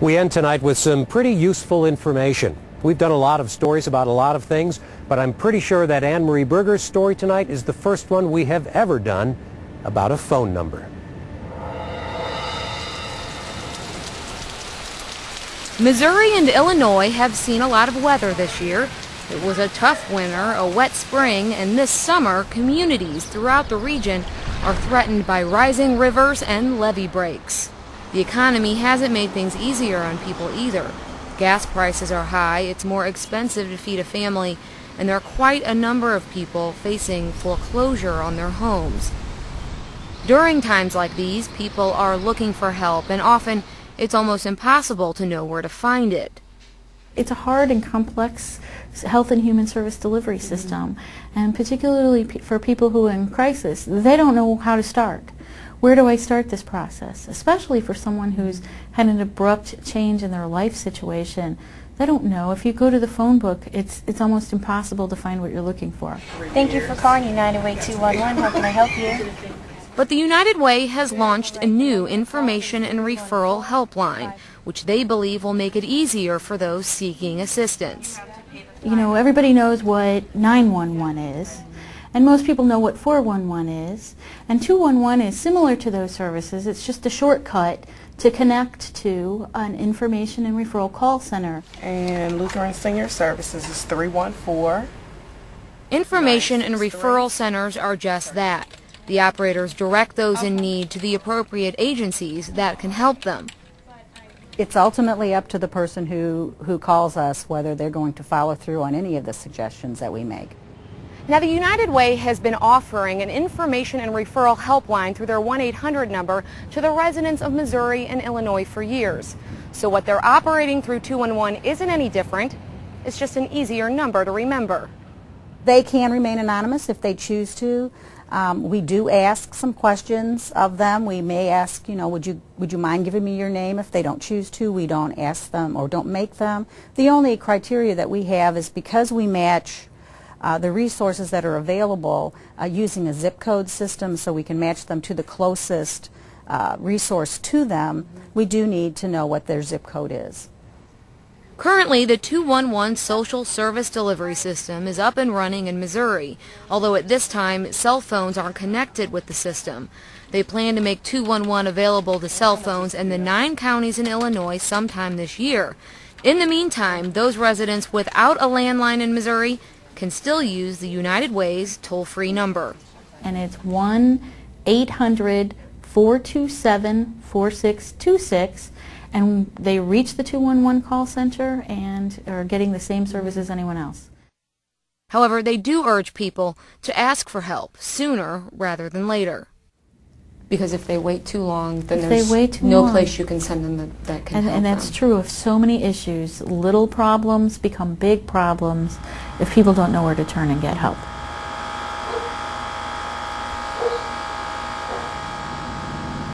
We end tonight with some pretty useful information. We've done a lot of stories about a lot of things, but I'm pretty sure that Anne Marie Berger's story tonight is the first one we have ever done about a phone number. Missouri and Illinois have seen a lot of weather this year. It was a tough winter, a wet spring, and this summer, communities throughout the region are threatened by rising rivers and levee breaks. The economy hasn't made things easier on people either. Gas prices are high, it's more expensive to feed a family, and there are quite a number of people facing foreclosure on their homes. During times like these, people are looking for help, and often it's almost impossible to know where to find it. It's a hard and complex health and human service delivery system, and particularly for people who are in crisis, they don't know how to start. Where do I start this process? Especially for someone who's had an abrupt change in their life situation. They don't know. If you go to the phone book, it's almost impossible to find what you're looking for. Thank you for calling United Way 211. How can I help you? But the United Way has launched a new information and referral helpline, which they believe will make it easier for those seeking assistance. You know, everybody knows what 9-1-1 is. And most people know what 4-1-1 is, and 2-1-1 is similar to those services. It's just a shortcut to connect to an information and referral call center. And Lutheran Senior Services is 314. Information and referral centers are just that. The operators direct those in need to the appropriate agencies that can help them. It's ultimately up to the person who calls us whether they're going to follow through on any of the suggestions that we make. Now, the United Way has been offering an information and referral helpline through their 1-800 number to the residents of Missouri and Illinois for years. So what they're operating through 2-1-1 isn't any different. It's just an easier number to remember. They can remain anonymous if they choose to. We do ask some questions of them. We may ask, you know, would you mind giving me your name? If they don't choose to, we don't ask them or don't make them. The only criteria that we have is because we match the resources that are available using a zip code system so we can match them to the closest resource to them, we do need to know what their zip code is. Currently, the 2-1-1 social service delivery system is up and running in Missouri, although at this time cell phones aren't connected with the system. They plan to make 2-1-1 available to cell phones in the 9 counties in Illinois sometime this year. In the meantime, those residents without a landline in Missouri can still use the United Way's toll-free number. And it's 1-800-427-4626, and they reach the 2-1-1 call center and are getting the same service as anyone else. However, they do urge people to ask for help sooner rather than later. Because if they wait too long, then there's no place you can send them that can help them. And that's true of so many issues. Little problems become big problems if people don't know where to turn and get help.